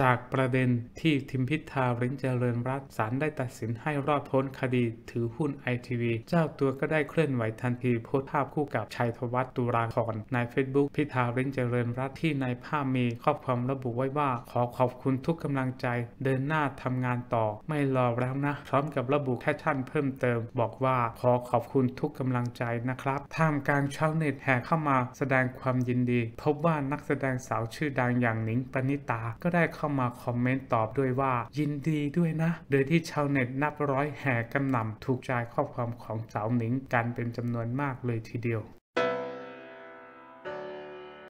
จากประเด็นที่ทิมพิธา ลิ้มเจริญรัตน์ศาลได้ตัดสินให้รอดพ้นคดีถือหุ้นไอทีวีเจ้าตัวก็ได้เคลื่อนไหวทันทีโพสต์ภาพคู่กับชัยธวัฒน์ ตุลาธรใน Facebook พิธา ลิ้มเจริญรัตน์ที่ในภาพมีข้อความระบุไว้ว่าขอขอบคุณทุกกำลังใจเดินหน้าทำงานต่อไม่รอแล้วนะพร้อมกับระบุแคปชั่นเพิ่มเติมบอกว่าขอขอบคุณทุกกำลังใจนะครับท่ามกลางชาวเน็ตแห่เข้ามาแสดงความยินดีพบว่านักแสดงสาวชื่อดังอย่างหนิงปณิตาก็ได้เข้ามาคอมเมนต์ตอบด้วยว่ายินดีด้วยนะโดยที่ชาวเน็ตนับร้อยแห่กำหน่ำถูกใจข้อความของสาวหนิงกันเป็นจำนวนมากเลยทีเดียว